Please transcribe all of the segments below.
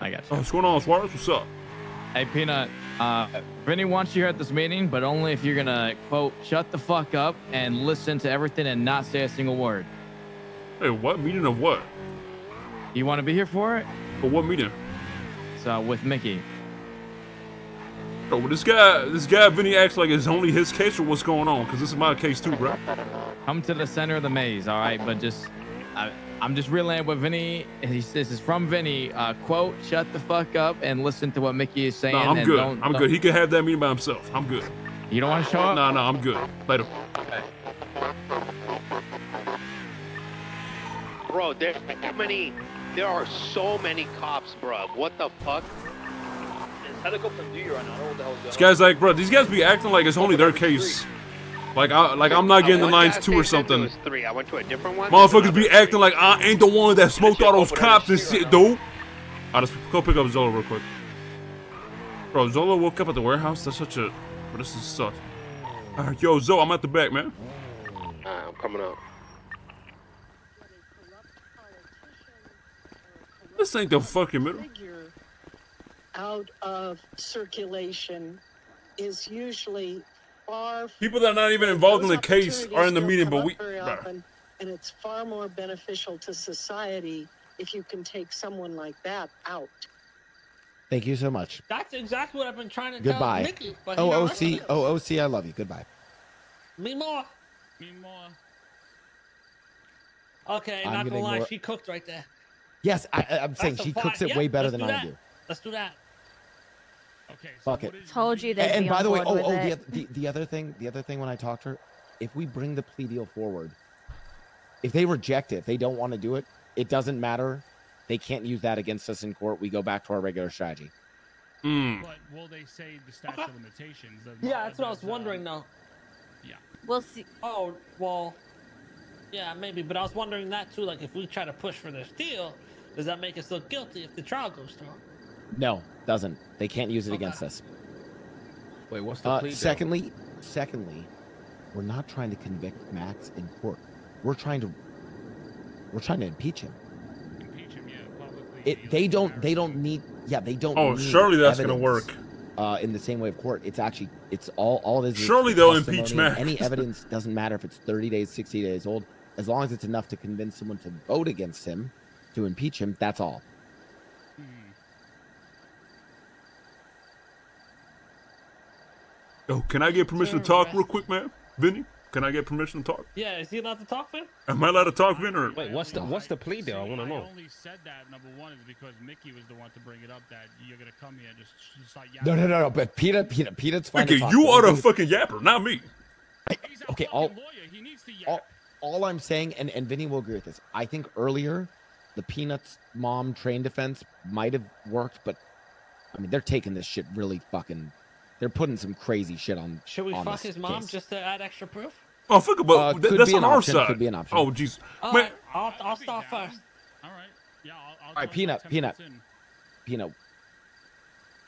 I guess. Oh, what's going on, Suarez? What's up? Hey, Peanut. Vinny wants you here at this meeting, but only if you're going to, quote, shut the fuck up and listen to everything and not say a single word. Hey, what? Meeting of what? You want to be here for it? For what meeting? It's with Mickey. Oh, well, this guy Vinny acts like it's only his case or what's going on? Because this is my case too, bro. Come to the center of the maze, all right? But just... I'm just relaying what Vinny, this is from Vinny, quote, shut the fuck up and listen to what Mickey is saying. No, I'm good. I'm good. He can have that meeting by himself. I'm good. You don't want to show up? No, I'm good. Later. Okay. Bro, there are so many cops, bro. What the fuck? This guy's like, bro, these guys be acting like it's only their case. Like I'm not getting the lines two or something. I went to a different one. Motherfuckers be acting like I ain't the one that smoked all those cops and shit, dude. I'll just go pick up Zolo real quick. Bro, Zolo woke up at the warehouse. That's such a... Bro, this is such... Yo, Zo, I'm at the back, man. I'm coming up. This ain't the fucking middle. Out of circulation is usually... People that are not even involved in the case are in the meeting, but we... Often, and it's far more beneficial to society if you can take someone like that out. Thank you so much. That's exactly what I've been trying to tell Mickey. OOC, OOC, I love you. Goodbye. Me more. Me more. Okay, not gonna lie, she cooked right there. Yes, I'm saying she cooks it way better than I do. Let's do that. Okay, so fuck it. Told you that. And by the way, the other thing when I talked to her, if we bring the plea deal forward, if they reject it, if they don't want to do it, it doesn't matter. They can't use that against us in court. We go back to our regular strategy. Mm. But will they say the statute of limitations? Yeah, that's what I was wondering though. Yeah. We'll see. Oh, well, yeah, maybe. But I was wondering that too. Like, if we try to push for this deal, does that make us look guilty if the trial goes through? No, doesn't. They can't use it against us. Wait, what's the plea? Secondly, we're not trying to convict Max in court. We're trying to impeach him. Impeach him, yeah. They don't need Oh, surely that's going to work. In the same way of court, it's actually all it is. Surely they'll impeach Max. Any evidence doesn't matter if it's 30 days, 60 days old, as long as it's enough to convince someone to vote against him, to impeach him, that's all. Yo, can I get permission to talk real quick, man? Vinny, can I get permission to talk? Yeah, is he allowed to talk, Vin? Am I allowed to talk, Vin? Or... Wait, what's the plea deal? I want to know. I only said that, number one, is because Mickey was the one to bring it up that you're going to come here and just like yapper. No, but Peter's fine. Mickey, you are the fucking yapper, not me. All I'm saying, and Vinny will agree with this, I think earlier the Peanut's mom train defense might have worked, but I mean, they're taking this shit really fucking... They're putting some crazy shit on. Should we fuck his mom just to add extra proof? Oh, fuck about that's on our side. Could be an option. Oh, jeez. All right, I'll start first. All right. Yeah. All right, Peanut.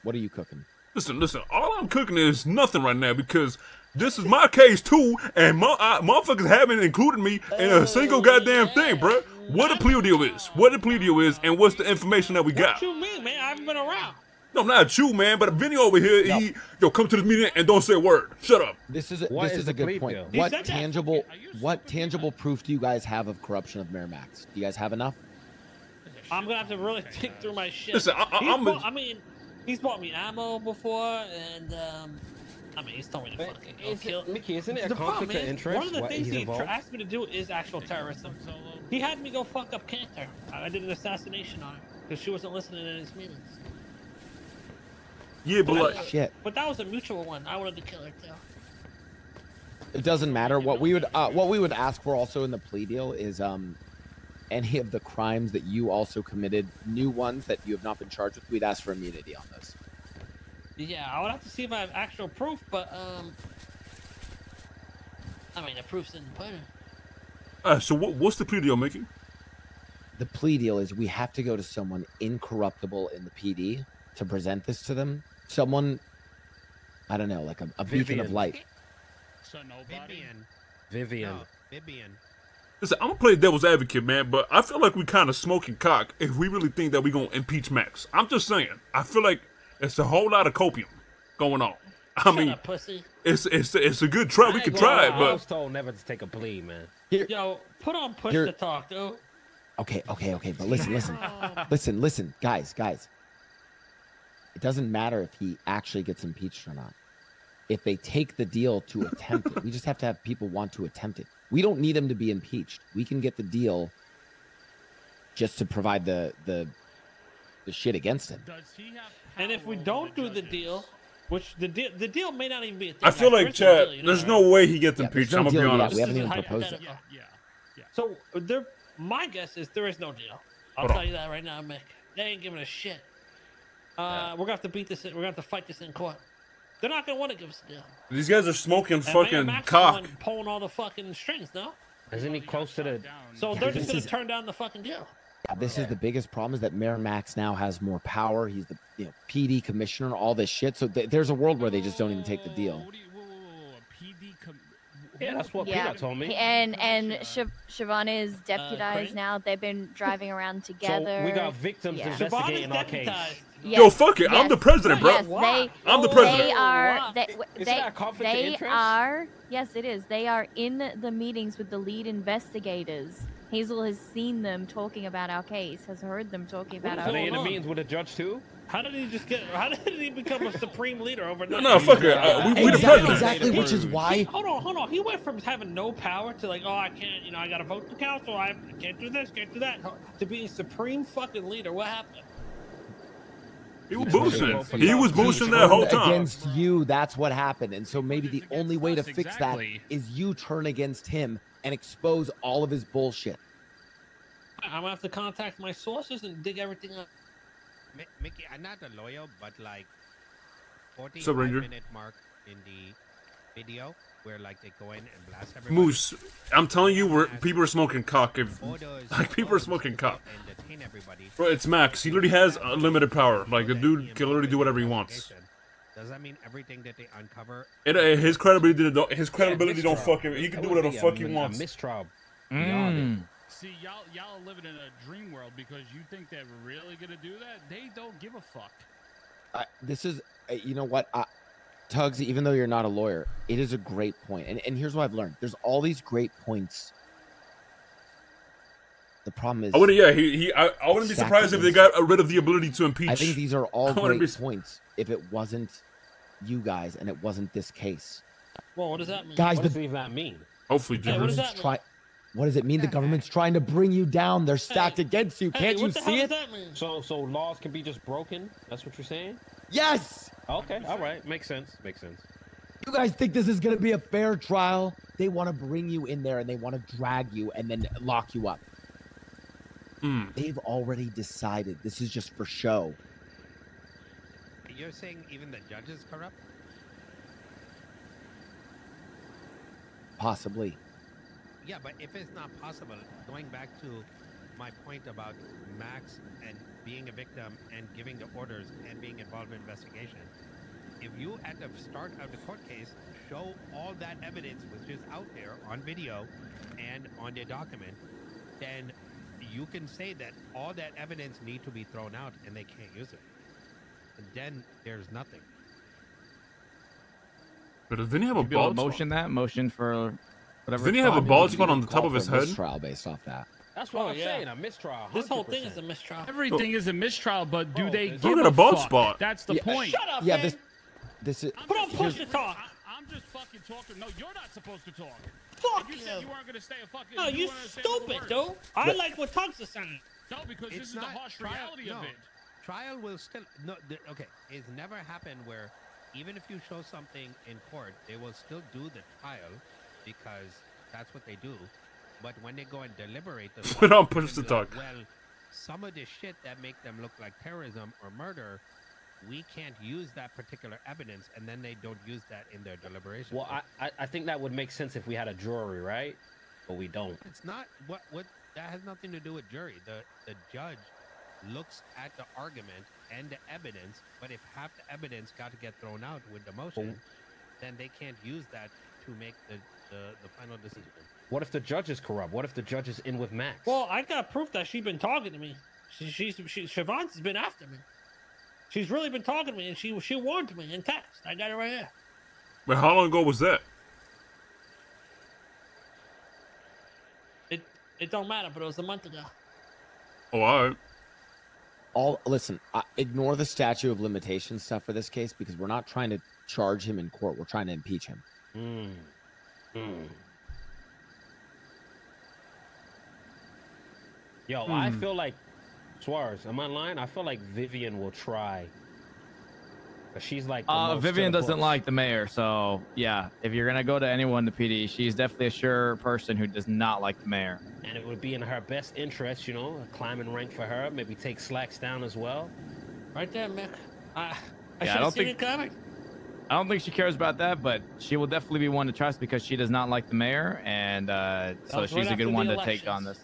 What are you cooking? Listen. All I'm cooking is nothing right now because this is my case too, and motherfuckers haven't included me in a single goddamn thing, bro. What a plea deal is. And what's the information that we got? What you mean, man? I haven't been around. No, not you, man, but Vinny over here, yo, come to this meeting and don't say a word. Shut up. This is a good point. What tangible proof do you guys have of corruption of Mayor Max? Do you guys have enough? I'm going to have to really think through my shit. Listen, he's bought me ammo before, and, he's told me to fucking go kill. Mickey, isn't it a conflict of interest? One of the things he asked me to do is actual terrorism. He had me go fuck up Cantor. I did an assassination on her because she wasn't listening to his meetings. Yeah, but shit. But that was a mutual one. I wanted to kill her too. It doesn't matter. What we would ask for also in the plea deal is any of the crimes that you also committed, new ones that you have not been charged with. We'd ask for immunity on those. Yeah, I would have to see if I have actual proof, but the proof's in the pudding. So what's the plea deal, Mickey? The plea deal is we have to go to someone incorruptible in the PD. To present this to them, someone, I don't know, like a beacon of light. So nobody. Vivian. Listen, I'm gonna play devil's advocate, man, but I feel like we kind of smoking cock if we really think that we gonna impeach Max. I'm just saying, I feel like it's a whole lot of copium going on. I mean, pussy. It's a good try. We can try it, but I was told never to take a plea, man. Yo, put on push to talk, dude. Okay, but listen, guys. It doesn't matter if he actually gets impeached or not. If they take the deal to attempt it, we just have to have people want to attempt it. We don't need him to be impeached. We can get the deal just to provide the shit against him. And if we don't do the deal, which the deal may not even be a thing. I feel like, Chad, there's no way he gets impeached. I'm going to be honest. We haven't even proposed it. Yeah. So my guess is there is no deal. I'll tell you that right now, Mick. They ain't giving a shit. We're going to have to beat this. We're going to have to fight this in court. They're not going to want to give us a deal. These guys are smoking fucking cock. Pulling all the fucking strings, no? Isn't he close to the... So they're just going to turn down the fucking deal. Yeah, this is the biggest problem, is that Mayor Max now has more power. He's the PD commissioner, all this shit. So there's a world where they just don't even take the deal. Yeah, that's what Peter told me. And Siobhan is deputized now. They've been driving around together. So we got victims investigating our case. Yes. Yo, fuck it. Yes. I'm the president, bro. Yes, I'm the president. They are. Is that a conflict of interest? Yes, it is. They are in the meetings with the lead investigators. Hazel has seen them talking about our case, has heard them talking about our case. Are they in the meetings with the judge, too? How did he become a supreme leader overnight? No, fuck it. We the president. Exactly, which is why... Hold on. He went from having no power to like, oh, I can't, I got to vote the council. I can't do this, can't do that. To being supreme fucking leader. What happened? He was boosting. He was boosting that whole time. Against you, that's what happened. And so maybe the only way to fix that is you turn against him and expose all of his bullshit. I'm gonna have to contact my sources and dig everything up. Mickey, I'm not a lawyer, but like 45-minute mark in the video where like they go in and blast everyone. Moose, I'm telling you, people are smoking cock. People are smoking cock. Bro, it's Max. He literally has unlimited power. Like the dude can literally do whatever he wants. Does that mean everything that they uncover? His credibility, don't fucking. He can do whatever the fuck he wants. Mistrial. See, y'all living in a dream world because you think they're really gonna do that. They don't give a fuck. This is, you know what, Tugs. Even though you're not a lawyer, it is a great point. And here's what I've learned: there's all these great points. The problem is, I wouldn't be surprised if they got rid of the ability to impeach. I think these are all great points. If it wasn't you guys and it wasn't this case. Well, what does that mean? Guys, what does that mean? Hopefully, what does it mean? The government's trying to bring you down. They're stacked against you. Can't you see it? So laws can be just broken. That's what you're saying? Yes. Okay. All right. Makes sense. You guys think this is going to be a fair trial? They want to bring you in there and they want to drag you and then lock you up. They've already decided this is just for show. You're saying even the judge is corrupt? Possibly. Yeah, but if it's not possible, going back to my point about Max and being a victim and giving the orders and being involved in investigation, if you at the start of the court case show all that evidence which is out there on video and on the document, then you can say that all that evidence need to be thrown out and they can't use it. And then there's nothing. But does Vinny have a bald motion spot? That motion for whatever. Didn't he have a bald spot on the top of his head? Mistrial based off that. That's what I'm saying. A mistrial. 100%. This whole thing is a mistrial. Everything is a mistrial, but do they give a bald spot? That's the point. Shut up, man. This is. Put on push to talk. I'm just fucking talking. No, you're not supposed to talk. Fuck you. You said you weren't gonna stay a fucking. No, you stupid, dude. I like what Tugs is saying. No, because this is the harsh reality of it. Trial will still it's never happened where even if you show something in court, they will still do the trial because that's what they do. But when they go and deliberate, we don't push the talk. Well, some of the shit that make them look like terrorism or murder, we can't use that particular evidence, and then they don't use that in their deliberation. Well, I think that would make sense if we had a jury, right? But we don't. It's not what that has nothing to do with jury. The judge looks at the argument and the evidence, but if half the evidence got to get thrown out with the motion, then they can't use that to make the final decision. What if the judge is corrupt? What if the judge is in with Max? Well, I got proof that she's been talking to me. Siobhan's been after me. She's really been talking to me, and she warned me in text. I got it right here. But how long ago was that? It don't matter, but it was a month ago. Oh, all right. Listen, ignore the statute of limitations stuff for this case, because we're not trying to charge him in court. We're trying to impeach him. Mm. Mm. Yo, I feel like, Suarez, am I lying? I feel like Vivian will try. But she's like... Vivian doesn't like the mayor, so yeah. If you're going to go to anyone to PD, she's definitely a sure person who does not like the mayor. And it would be in her best interest, you know, climbing rank for her, maybe take Slacks down as well. Right there, Mick. I should have seen it coming. I don't think she cares about that, but she will definitely be one to trust because she does not like the mayor, and so she's a good one to take on this.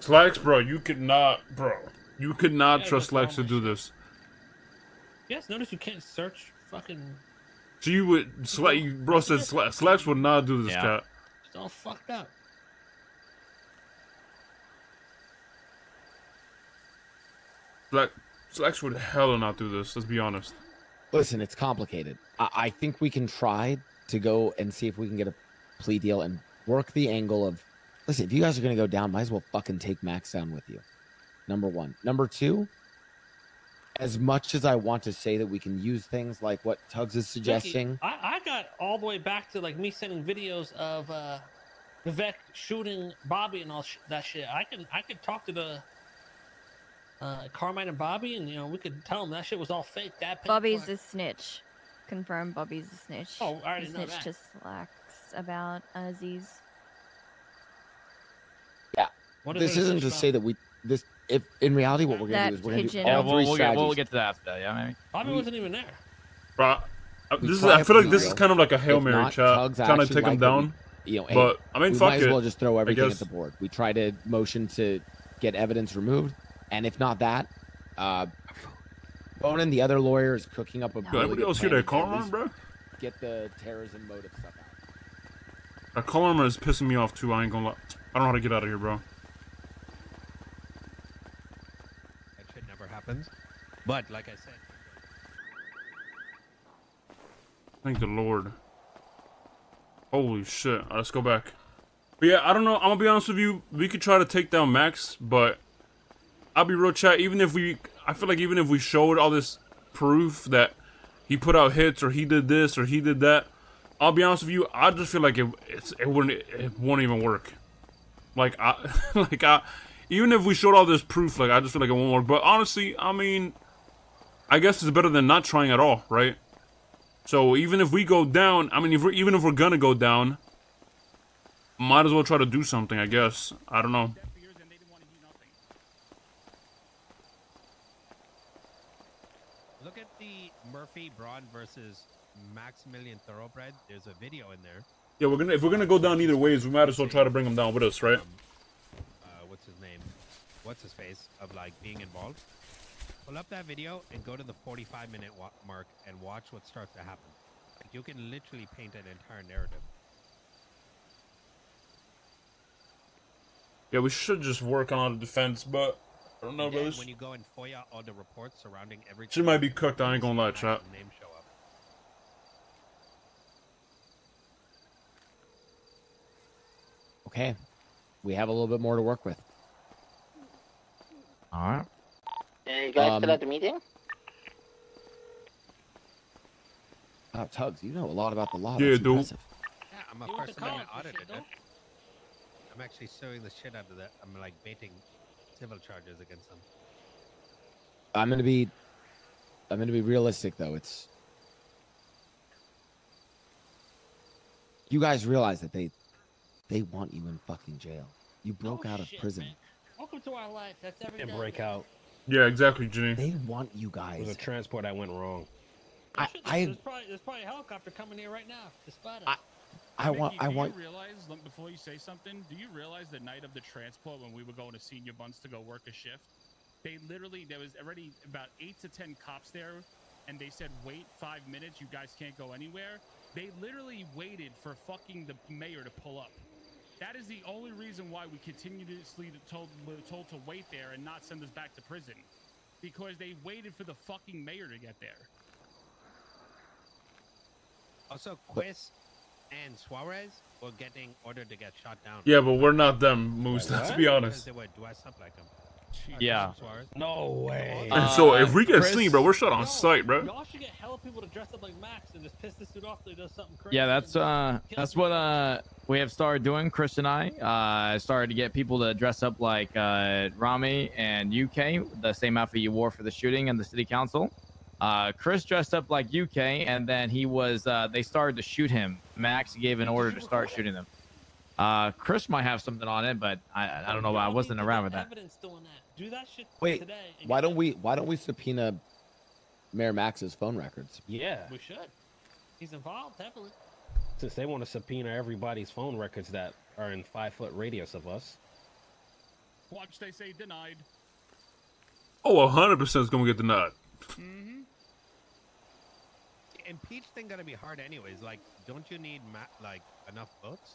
Slacks, bro, you could not... Bro. You could not trust Slacks to do this. Yes, notice you can't search fucking... So you would... bro said Slacks would not do this, cat. It's all fucked up. Slacks would hella not do this, let's be honest. Listen, it's complicated. I think we can try to go and see if we can get a plea deal and work the angle of... Listen, if you guys are going to go down, might as well fucking take Max down with you. Number one. Number two, as much as I want to say that we can use things like what Tugs is suggesting. Mickey, I got all the way back to like me sending videos of Vivek shooting Bobby and all that shit. I could talk to the Carmine and Bobby, and you know, we could tell them that shit was all fake. That Bobby's a snitch. Confirmed Bobby's a snitch. Oh, I already know that. He snitched to Slacks about Aziz. Yeah. This isn't to say that we... This, if in reality, what we're gonna do is we're gonna do all three strategies. We'll get to that after that, yeah. Bobby wasn't even there. Bro, I feel like this is kind of like a Hail Mary chat, trying to take him down. But I mean, fuck it. We might as well just throw everything at the board. We try to motion to get evidence removed, and if not that, Ronan, the other lawyer, is cooking up a. Everybody else here, that Carmine, bro. Get the terrorism motive stuff out. That Carmine is pissing me off too. I ain't gonna lie. I don't know how to get out of here, bro. Happens, but like I said, thank the Lord. Holy shit! All right, let's go back. But yeah, I don't know. I'm gonna be honest with you. We could try to take down Max, but I'll be real, chat. Even if we, I feel like even if we showed all this proof that he put out hits or he did this or he did that, I'll be honest with you. I just feel like it won't even work. Like Even if we showed all this proof, like, I just feel like it won't work. But honestly, I mean, I guess it's better than not trying at all, right? So even if we go down, I mean, even if we're gonna go down, might as well try to do something, I guess. I don't know. Look at the Murphy Braun versus Maximilian Thoroughbred. There's a video in there. Yeah, if we're gonna go down either ways, we might as well try to bring them down with us, right? What's his face of like being involved. Pull up that video and go to the 45-minute mark and watch what starts to happen. Like, you can literally paint an entire narrative. Yeah, we should just work on the defense, but I don't know, brothers. When you go and FOIA all the reports surrounding every. She might be cooked. I ain't gonna lie, chat. Okay, we have a little bit more to work with. All right. You guys still at the meeting? Wow, Tugs, you know a lot about the law. Yeah, dude. Impressive. Yeah, I'm a first amendment auditor, dude. I'm actually suing the shit out of that. I'm like baiting civil charges against them. I'm gonna be realistic though. It's. You guys realize that they want you in fucking jail. You broke out of prison. Man. Welcome to our life. That's everything. And break out. Yeah, exactly, Jenny. They want you guys. It was a transport that went wrong. There's probably a helicopter coming here right now to spot us. I want. Do you realize, look, before you say something, do you realize the night of the transport when we were going to Senior Bunts to go work a shift, there was already about 8 to 10 cops there and they said, wait 5 minutes, you guys can't go anywhere. They literally waited for fucking the mayor to pull up. That is the only reason why we continuously told to wait there and not send us back to prison, because they waited for the fucking mayor to get there. Also, Chris and Suarez were getting ordered to get shot down. Yeah, but we're not them, Moose. Let's be honest. They were dressed up like them. Yeah. No way. And so if we get seen, bro, we're shot on sight, bro. Y'all should get hella people to dress up like Max and just piss this dude off so he does something crazy. Yeah, that's what we have started doing. Chris and I started to get people to dress up like Rami and UK, the same outfit you wore for the shooting and the city council. Chris dressed up like UK, and then he was they started to shoot him. Max gave an order to start shooting them. Chris might have something on it, but I don't know. I wasn't around with that. Do that shit. Wait, today why don't we subpoena Mayor Max's phone records? Yeah, we should. He's involved, definitely. Since they want to subpoena everybody's phone records that are in 5-foot radius of us. Watch, they say denied. Oh, 100% is gonna get denied. Mm-hmm. The impeach thing gonna be hard anyways. Like, don't you need like enough votes?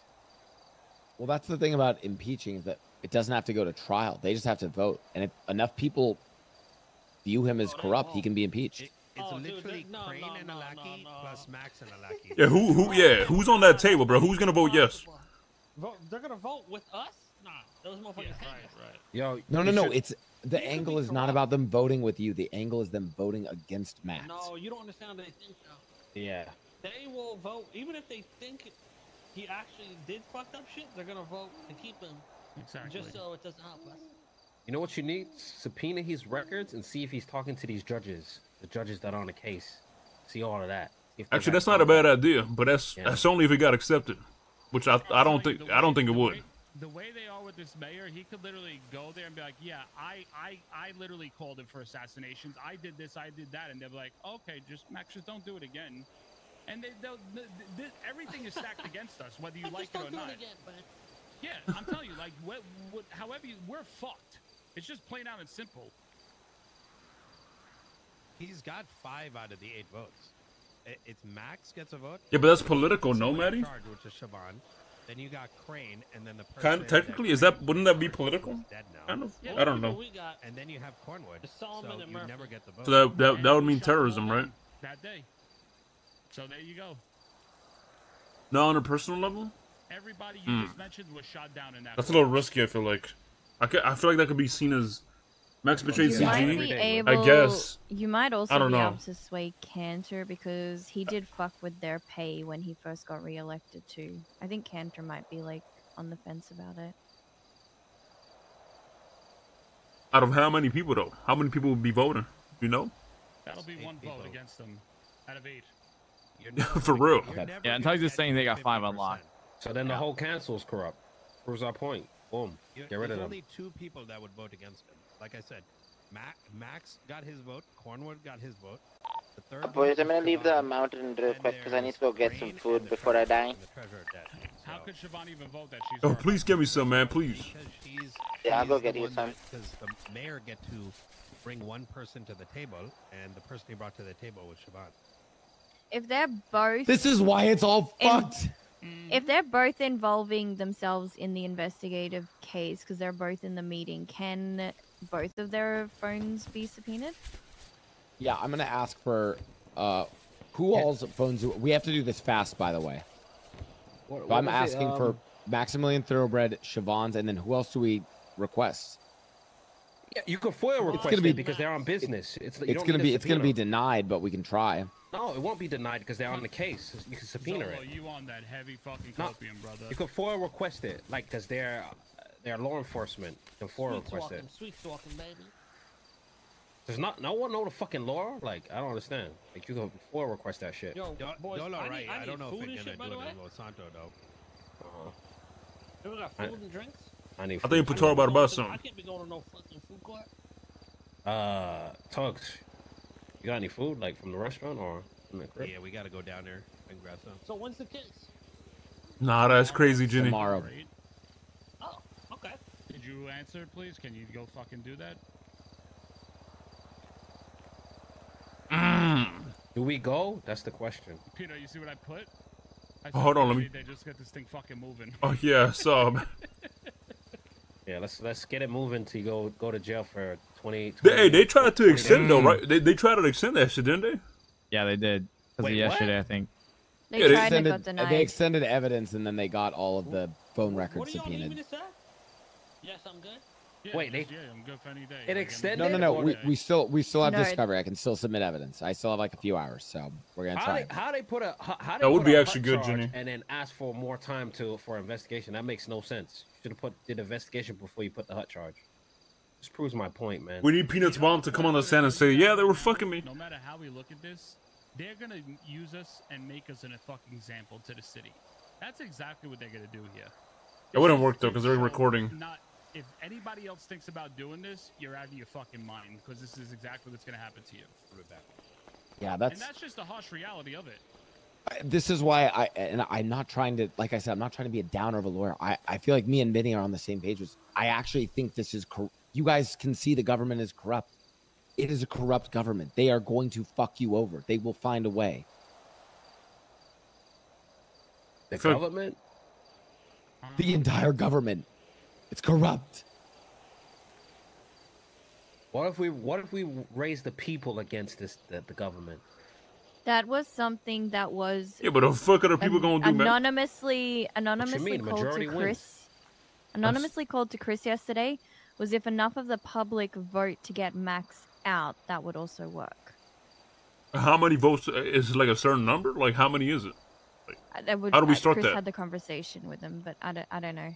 Well, that's the thing about impeaching, is that it doesn't have to go to trial. They just have to vote. And if enough people view him as corrupt, he can be impeached. It's literally Crane and Alaki plus Max and Alaki. Yeah, who's on that table, bro? Who's going to vote yes? They're going to vote with us? Nah, those motherfuckers. Right. Yo, no. It's the angle is not about them voting with you. The angle is them voting against Max. No, you don't understand what they think, though. Yeah. They will vote, even if they think he actually did fucked up shit, they're going to vote to keep him. Exactly. Just so it doesn't help us. You know what you need? Subpoena his records and see if he's talking to these judges, the judges that are on the case. See all of that. Actually, that's not a bad idea, but that's only if it got accepted, which I don't think it would. The way they are with this mayor, he could literally go there and be like, yeah, I literally called it for assassinations. I did this, I did that, and they'll be like, okay, just Max, just don't do it again. And everything is stacked against us, whether you like it or not. Yeah, I'm telling you, like, however, we're fucked. It's just plain out and simple. He's got 5 out of the 8 votes. It's Max gets a vote. Yeah, but that's political, no, Maddie? Which is Siobhan. Then you got Crane, and then the person technically, wouldn't that be political? I don't know. And then you have Cornwood, so you never get the vote. So that would mean terrorism, right? That day. So there you go. Now, on a personal level? Everybody you just mentioned was shot down in that. That's a little risky. I feel like I feel like that could be seen as Max betrayed CG. I guess you might also be able to sway Cantor, because he did fuck with their pay when he first got re-elected too. I think Cantor might be like on the fence about it. Out of how many people though? How many people would be voting? You know? That'll be 1 vote against them out of 8. For real. Yeah, and Tugs is saying they got 5 unlocked. So then the whole council's corrupt. Proves our point. Boom. Get rid of them. There's only 2 people that would vote against him. Like I said, Max got his vote. Cornwood got his vote. The third boys, I'm gonna leave the mountain real quick because I need to go get some food before I die. How could Siobhan even vote that she's? Oh, please give me some, man, please. Yeah, I'll go get you some. Because the mayor get to bring 1 person to the table, and the person he brought to the table was Siobhan. If they're both. This is why it's all fucked. If they're both involving themselves in the investigative case, because they're both in the meeting, can both of their phones be subpoenaed? Yeah, I'm going to ask for who all's phones. We have to do this fast, by the way. So I'm asking for Maximilian Thoroughbred, Siobhan's, and then who else do we request? Yeah, you could FOIA request it because they're on business. It's going to be denied, but we can try. No, it won't be denied because they're on the case. You can subpoena Zolo, it. You on that heavy fucking copium, brother? You can FOIA request it, like, because they're law enforcement. You can FOIA request it. Sweet talking, baby. There's no one know the fucking law. Like, I don't understand. Like, you can FOIA request that shit. Yo, boys, I don't know if they're gonna do it in Los Santos though. Uh-huh. We got food and drinks. I think Peter about a bus soon. I can't be going to no fucking food court. Tugs. You got any food, like, from the restaurant or from the crib? Yeah, we gotta go down there and grab some. So when's the case? Nah, that's crazy, Jenny. Tomorrow. Oh, okay. Did you answer, please? Can you go fucking do that? Do we go? That's the question. Peter, you see what I put? Oh, hold on, let me. They just get this thing fucking moving. Oh yeah, so. Yeah, let's get it moving to go to jail for 20. Hey, they tried to extend though, right? They tried to extend that shit, didn't they? Yeah, they did. Wait, yesterday, what? I think. They yeah, tried to denied. They extended evidence, and then they got all of the phone records subpoenaed. Yes, I'm good. Yeah, wait, they. Yeah, I'm good for any day. It extended. No. We still have discovery. I can still submit evidence. I still have like a few hours, so we're gonna try. How they that would be actually good, Jenny. And then ask for more time for investigation. That makes no sense. You should have did investigation before you put the hut charge. Just proves my point, man. We need Peanut's mom to come on the stand and say, "Yeah, they were fucking me." No matter how we look at this, they're gonna use us and make us a fucking example to the city. That's exactly what they're gonna do here. It wouldn't work though, because they're recording. If anybody else thinks about doing this, you're out of your fucking mind, because this is exactly what's gonna happen to you, Rebecca. Yeah, that's. And that's just the harsh reality of it. This is why I'm not trying to, like I said, I'm not trying to be a downer of a lawyer. I feel like me and Vinny are on the same page. I actually think this is. You guys can see the government is corrupt. It is a corrupt government. They are going to fuck you over. They will find a way. The government? The entire government. It's corrupt. What if we raise the people against the government? That was something that was. Yeah, but the fuck are the people gonna do, man? Anonymously called to Chris. Anonymously called to Chris yesterday was if enough of the public vote to get Max out, that would also work. How many votes is it, like a certain number? Like how many is it? Like, how do we start Chris that? Chris had the conversation with him, but I don't know.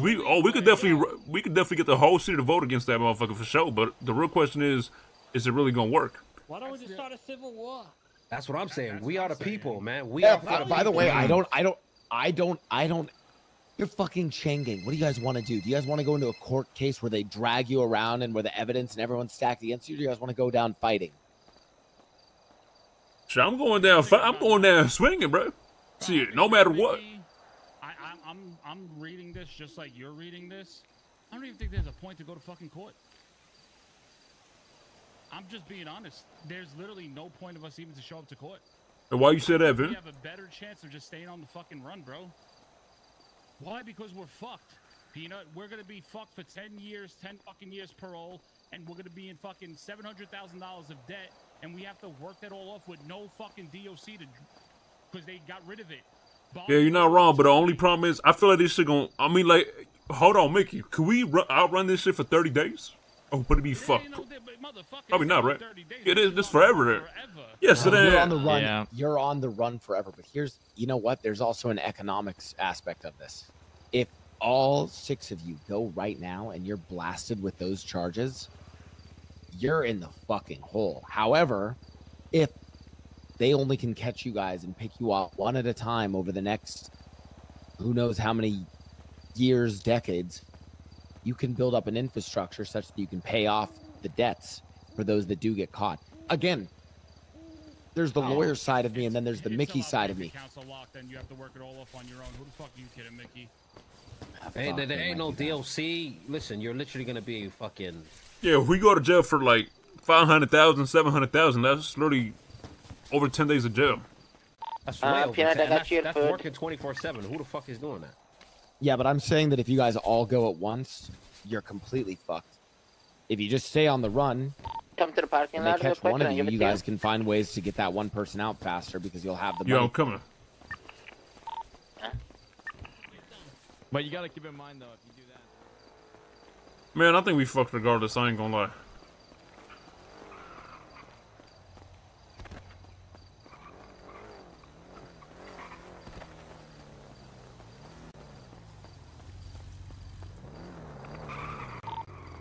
We could definitely get the whole city to vote against that motherfucker for sure. But the real question is it really gonna work? Why don't we just start a civil war? That's what I'm saying. We are the people, man. We are. By the way, I don't. You're fucking Changing. What do you guys want to do? Do you guys want to go into a court case where they drag you around and where the evidence and everyone's stacked against you? Or do you guys want to go down fighting? So I'm going down swinging, bro. See, no matter what. I'm reading this just like you're reading this. I don't even think there's a point to go to fucking court. I'm just being honest. There's literally no point of us even to show up to court. And why you say that, Vin? We have a better chance of just staying on the fucking run, bro. Why? Because we're fucked, Peanut. We're gonna be fucked for 10 years, 10 fucking years parole, and we're gonna be in fucking $700,000 of debt, and we have to work that all off with no fucking DOC because they got rid of it. Yeah, you're not wrong, but the only problem is I feel like this shit gonna. I mean, like, hold on, Mickey. Could we outrun this shit for 30 days? Oh, would it be fucked? Probably not, right? It is just forever. Yes, it is. You're on the run. Yeah. You're on the run forever. But here's, you know what? There's also an economics aspect of this. If all 6 of you go right now and you're blasted with those charges, you're in the fucking hole. However, if they only can catch you guys and pick you up one at a time over the next who knows how many years, decades, you can build up an infrastructure such that you can pay off the debts for those that do get caught. Again, there's the lawyer side of me, and then there's the Mickey side of me. You have to work it all off on your own. Who the fuck are you kidding, Mickey? Hey, there ain't no DLC. Listen, you're literally going to be fucking... Yeah, if we go to jail for like $500,000, $700,000, that's literally... over 10 days of jail. That's Peanut, I got you your food. That's working 24/7. Who the fuck is doing that? Yeah, but I'm saying that if you guys all go at once, you're completely fucked. If you just stay on the run, come to the parking lot. Catch one of you. You guys can find ways to get that one person out faster because you'll have the. Yo, I'm coming. But you gotta keep in mind though, if you do that. Man, I think we fucked regardless. I ain't gonna lie.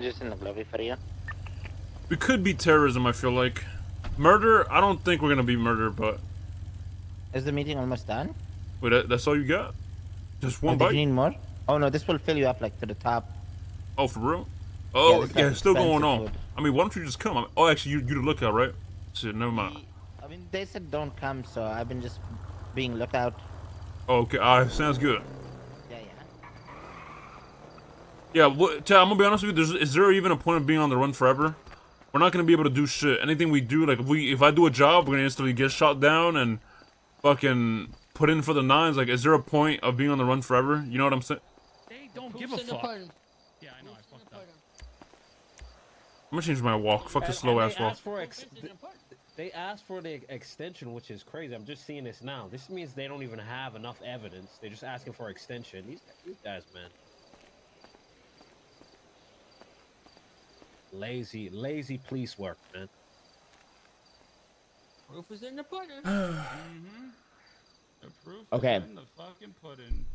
Just in the lobby for you. We could be terrorism, I feel like. Murder, I don't think we're gonna be murder, but... Is the meeting almost done? Wait, that's all you got? Just one bite? Do you need more? Oh no, this will fill you up like to the top. Oh, for real? Oh, yeah, it's still going on. Food. I mean, why don't you just come? I mean, oh, actually, you to look out, right? Shit, never mind. I mean, they said don't come, so I've been just being looked out. Oh, okay, alright, sounds good. Yeah, I'm gonna be honest with you, is there even a point of being on the run forever? we're not gonna be able to do shit. Anything we do, like if I do a job, we're gonna instantly get shot down and fucking put in for the nines. Like, is there a point of being on the run forever? You know what I'm saying? They don't give a fuck. Yeah, I know. I fucked up. I'm gonna change my walk. Fuck this slow ass walk. They asked for the extension, which is crazy. I'm just seeing this now. This means they don't even have enough evidence. They're just asking for extension. These guys, man. Lazy, lazy police work, man. Proof is in the pudding. Mm-hmm. The proof is in the fucking pudding.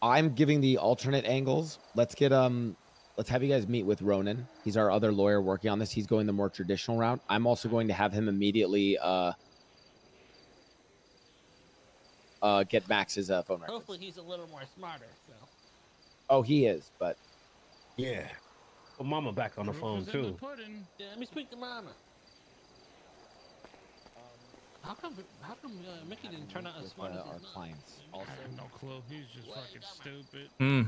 I'm giving the alternate angles. Let's get let's have you guys meet with Ronan. He's our other lawyer working on this. He's going the more traditional route. I'm also going to have him immediately get Max's phone records. Hopefully he's a little more smarter. So. Oh, he is, but yeah. Well, Mama back on the phone too. Yeah, let me speak to Mama. How come Mickey didn't turn out as smart as our clients? Also, I have no clue. He's just fucking stupid. Hmm.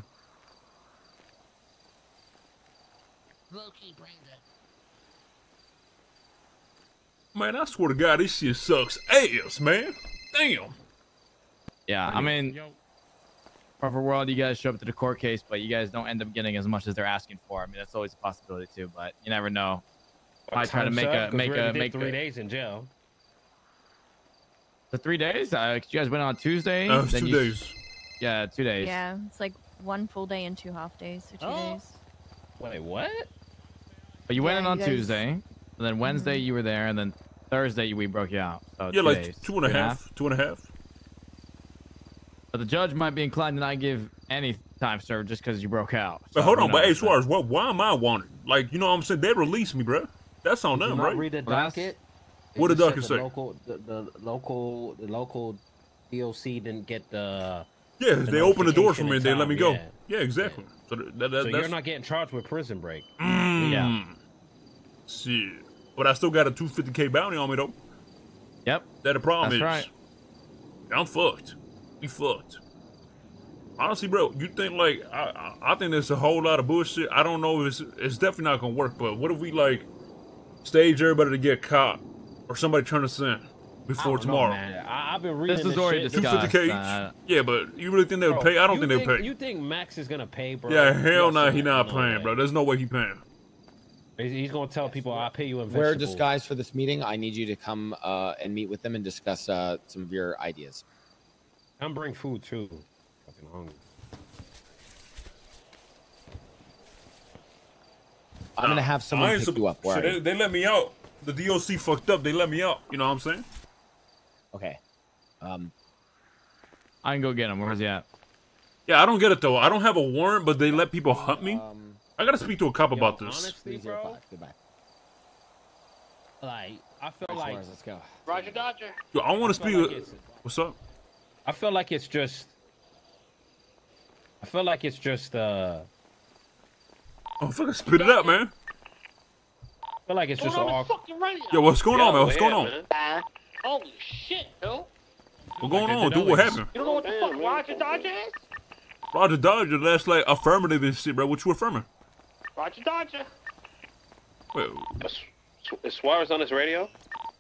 Loki, bring that. Man, I swear to God, this shit sucks ass, man. Damn. Yeah, I mean, proper world, you guys show up to the court case, but you guys don't end up getting as much as they're asking for. I mean, that's always a possibility too, but you never know. I try to make 3 days in jail. The 3 days? You guys went on Tuesday? 2 days. Yeah, 2 days. Yeah, it's like 1 full day and 2 half days, so 2 days. Wait, what? But you went in on Tuesday, and then Wednesday you were there, and then Thursday we broke you out. So yeah, like 2 and a half. But the judge might be inclined to not give any time served just because you broke out. So but hold on, but hey, Suarez, why am I wanted? Like, you know what I'm saying? They released me, bro. That's on them, right? Read the docket. What did the docket say? The local DOC didn't get the... Yeah, they opened the door for me and they let me go. Yeah, exactly. Yeah. So, so you're not getting charged with prison break. Yeah. Shit. But I still got a $250K bounty on me, though. Yep. That the problem is. Right. I'm fucked. You fucked. Honestly, bro, you think, like, I think there's a whole lot of bullshit. I don't know if it's definitely not going to work, but what if we, like, stage everybody to get caught or somebody turn us in? Before tomorrow. I've been reading this is already discussed. Yeah, but you really think they would pay? I don't think they would pay. You think Max is gonna pay, bro? Yeah, hell no, he's not paying, bro. There's no way he's paying. He's gonna tell people, "I'll pay you in vegetables." Wear disguise for this meeting. I need you to come and meet with them and discuss some of your ideas. I'm bring food too. Fucking hungry. I'm gonna have someone pick you up. So they let me out. The DOC fucked up. They let me out. You know what I'm saying? Okay. I can go get him. Where's he at? Yeah, I don't get it though. I don't have a warrant, but they let people hunt me. I gotta speak to a cop about this. Honestly, bro, like I feel like let's go. Roger Dodger. Yo, I want to speak. Like what's up? I feel like it's just. Oh, fucking spit it out, man. I feel like it's just all. Yo, what's going on, man? What's going on? Holy shit, dude. What's going on, dude? What happened? You don't know what the fuck Roger Dodger is? Roger Dodger, that's like affirmative and shit, bro. What you affirming? Roger Dodger. Wait. Is Suarez on his radio?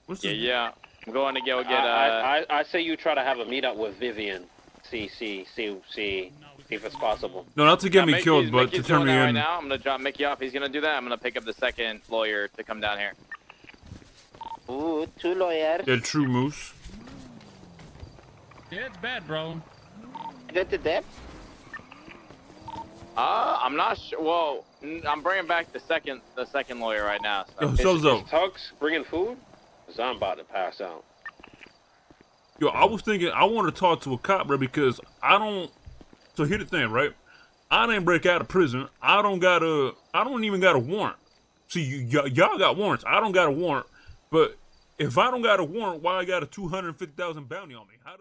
What's this? Yeah, yeah. I'm going to go get. I say you try to have a meetup with Vivian. See if it's possible. No, not to get me killed, but to turn me in. Right now, I'm gonna drop Mickey off. He's gonna do that. I'm gonna pick up the second lawyer to come down here. Ooh, 2 lawyers. They're true, Moose. Yeah, it's bad, bro. Is that the death? I'm not sure. Well, I'm bringing back the second lawyer right now. So Zolo. Tugs bringing food. Cause I'm about to pass out. Yo, I was thinking I want to talk to a cop, bro, because I don't. So here's the thing, right? I didn't break out of prison. I don't even got a warrant. See, y'all got warrants. I don't got a warrant. But if I don't got a warrant, why I got a $250,000 bounty on me? How does